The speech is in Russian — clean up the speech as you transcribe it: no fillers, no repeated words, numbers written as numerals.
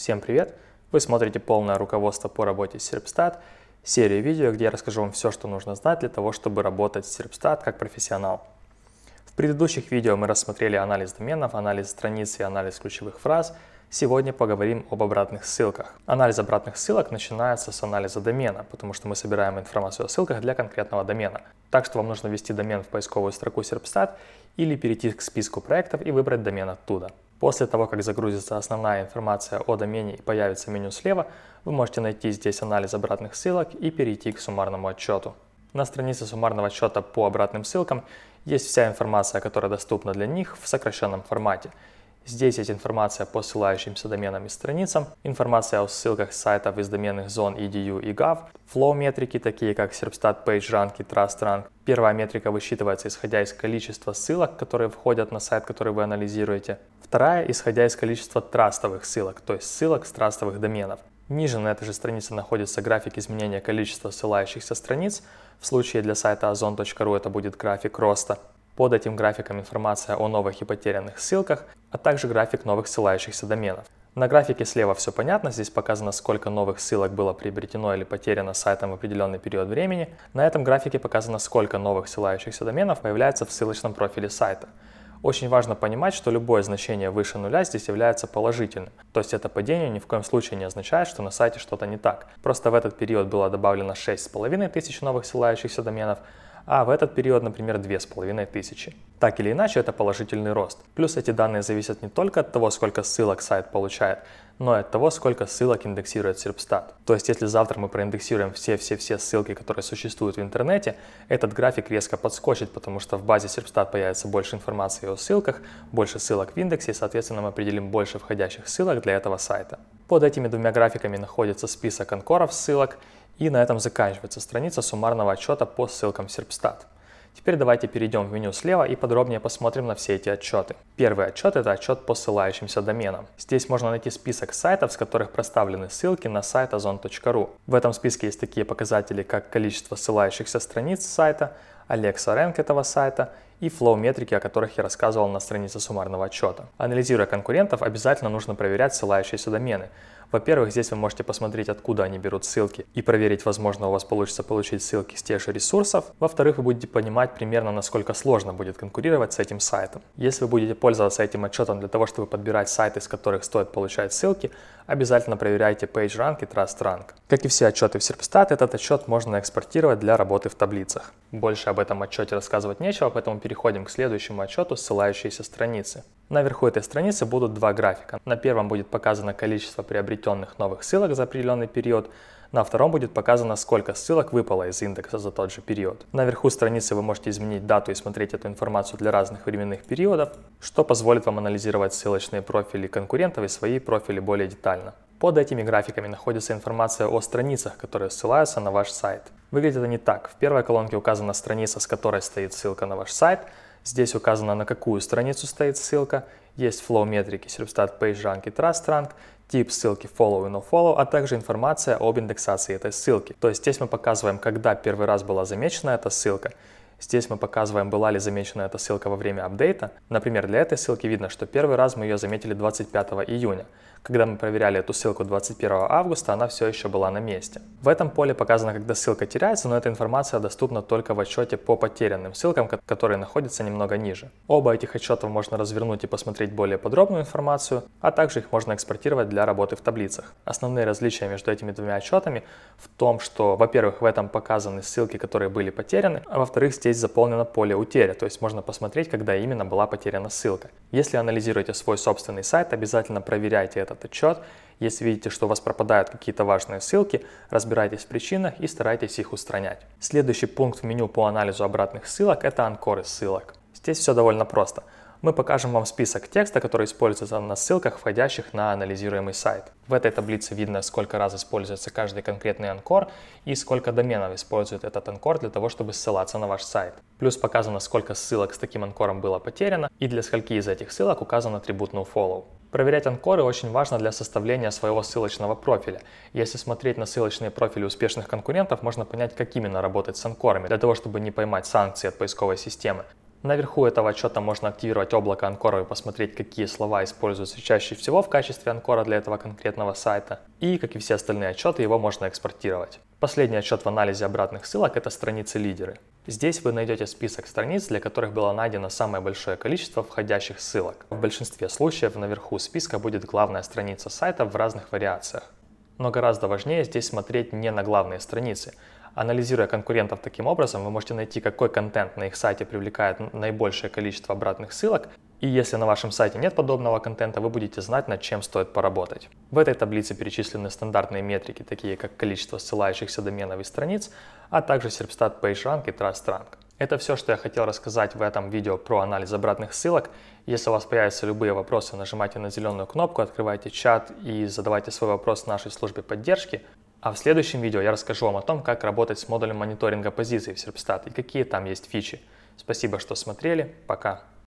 Всем привет! Вы смотрите полное руководство по работе с Serpstat, серию видео, где я расскажу вам все, что нужно знать для того, чтобы работать с Serpstat как профессионал. В предыдущих видео мы рассмотрели анализ доменов, анализ страниц и анализ ключевых фраз. Сегодня поговорим об обратных ссылках. Анализ обратных ссылок начинается с анализа домена, потому что мы собираем информацию о ссылках для конкретного домена. Так что вам нужно ввести домен в поисковую строку Serpstat или перейти к списку проектов и выбрать домен оттуда. После того, как загрузится основная информация о домене и появится меню слева, вы можете найти здесь анализ обратных ссылок и перейти к суммарному отчету. На странице суммарного отчета по обратным ссылкам есть вся информация, которая доступна для них в сокращенном формате. Здесь есть информация по ссылающимся доменам и страницам, информация о ссылках сайтов из доменных зон .edu и .gov, flow-метрики, такие как Serpstat, PageRank и TrustRank. Первая метрика высчитывается, исходя из количества ссылок, которые входят на сайт, который вы анализируете. Вторая, исходя из количества трастовых ссылок, то есть ссылок с трастовых доменов. Ниже на этой же странице находится график изменения количества ссылающихся страниц. В случае для сайта Ozon.ru это будет график роста. Под этим графиком информация о новых и потерянных ссылках, а также график новых ссылающихся доменов. На графике слева все понятно, здесь показано, сколько новых ссылок было приобретено или потеряно сайтом в определенный период времени. На этом графике показано, сколько новых ссылающихся доменов появляется в ссылочном профиле сайта. Очень важно понимать, что любое значение выше нуля здесь является положительным. То есть это падение ни в коем случае не означает, что на сайте что-то не так. Просто в этот период было добавлено 6500 новых ссылающихся доменов, а в этот период, например, 2500. Так или иначе, это положительный рост. Плюс эти данные зависят не только от того, сколько ссылок сайт получает, но и от того, сколько ссылок индексирует Serpstat. То есть, если завтра мы проиндексируем все ссылки, которые существуют в интернете, этот график резко подскочит, потому что в базе Serpstat появится больше информации о ссылках, больше ссылок в индексе, и, соответственно, мы определим больше входящих ссылок для этого сайта. Под этими двумя графиками находится список анкоров ссылок, и на этом заканчивается страница суммарного отчета по ссылкам Serpstat. Теперь давайте перейдем в меню слева и подробнее посмотрим на все эти отчеты. Первый отчет – это отчет по ссылающимся доменам. Здесь можно найти список сайтов, с которых проставлены ссылки на сайт Ozon.ru. В этом списке есть такие показатели, как количество ссылающихся страниц сайта, Alexa Rank этого сайта и flow-метрики, о которых я рассказывал на странице суммарного отчета. Анализируя конкурентов, обязательно нужно проверять ссылающиеся домены. Во-первых, здесь вы можете посмотреть, откуда они берут ссылки и проверить, возможно, у вас получится получить ссылки с тех же ресурсов. Во-вторых, вы будете понимать примерно, насколько сложно будет конкурировать с этим сайтом. Если вы будете пользоваться этим отчетом для того, чтобы подбирать сайты, с которых стоит получать ссылки, обязательно проверяйте PageRank и TrustRank. Как и все отчеты в Serpstat, этот отчет можно экспортировать для работы в таблицах. Больше об этом отчете рассказывать нечего, поэтому переходим к следующему отчету «Ссылающиеся страницы». Наверху этой страницы будут два графика. На первом будет показано количество приобретенных новых ссылок за определенный период, на втором будет показано, сколько ссылок выпало из индекса за тот же период. Наверху страницы вы можете изменить дату и смотреть эту информацию для разных временных периодов, что позволит вам анализировать ссылочные профили конкурентов и свои профили более детально. Под этими графиками находится информация о страницах, которые ссылаются на ваш сайт. Выглядит это не так. В первой колонке указана страница, с которой стоит ссылка на ваш сайт. Здесь указано, на какую страницу стоит ссылка. Есть flow-метрики Serpstat, PageRank и TrustRank, тип ссылки follow и nofollow, а также информация об индексации этой ссылки. То есть здесь мы показываем, когда первый раз была замечена эта ссылка. Здесь мы показываем, была ли замечена эта ссылка во время апдейта. Например, для этой ссылки видно, что первый раз мы ее заметили 25 июня. Когда мы проверяли эту ссылку 21 августа, она все еще была на месте. В этом поле показано, когда ссылка теряется, но эта информация доступна только в отчете по потерянным ссылкам, которые находятся немного ниже. Оба этих отчета можно развернуть и посмотреть более подробную информацию, а также их можно экспортировать для работы в таблицах. Основные различия между этими двумя отчетами в том, что, во-первых, в этом показаны ссылки, которые были потеряны, а во-вторых, здесь заполнено поле «Утеря», то есть можно посмотреть, когда именно была потеряна ссылка. Если анализируете свой собственный сайт, обязательно проверяйте этот отчет. Если видите, что у вас пропадают какие-то важные ссылки, разбирайтесь в причинах и старайтесь их устранять. Следующий пункт в меню по анализу обратных ссылок – это анкоры ссылок. Здесь все довольно просто. Мы покажем вам список текста, который используется на ссылках, входящих на анализируемый сайт. В этой таблице видно, сколько раз используется каждый конкретный анкор и сколько доменов использует этот анкор для того, чтобы ссылаться на ваш сайт. Плюс показано, сколько ссылок с таким анкором было потеряно и для скольки из этих ссылок указан атрибут nofollow. Проверять анкоры очень важно для составления своего ссылочного профиля. Если смотреть на ссылочные профили успешных конкурентов, можно понять, как именно работать с анкорами, для того, чтобы не поймать санкции от поисковой системы. Наверху этого отчета можно активировать облако анкора и посмотреть, какие слова используются чаще всего в качестве анкора для этого конкретного сайта. И, как и все остальные отчеты, его можно экспортировать. Последний отчет в анализе обратных ссылок – это страницы-лидеры. Здесь вы найдете список страниц, для которых было найдено самое большое количество входящих ссылок. В большинстве случаев наверху списка будет главная страница сайта в разных вариациях. Но гораздо важнее здесь смотреть не на главные страницы. Анализируя конкурентов таким образом, вы можете найти, какой контент на их сайте привлекает наибольшее количество обратных ссылок, и если на вашем сайте нет подобного контента, вы будете знать, над чем стоит поработать. В этой таблице перечислены стандартные метрики, такие как количество ссылающихся доменов и страниц, а также Serpstat, PageRank и TrustRank. Это все, что я хотел рассказать в этом видео про анализ обратных ссылок. Если у вас появятся любые вопросы, нажимайте на зеленую кнопку, открывайте чат и задавайте свой вопрос нашей службе поддержки. А в следующем видео я расскажу вам о том, как работать с модулем мониторинга позиций в Serpstat и какие там есть фичи. Спасибо, что смотрели. Пока!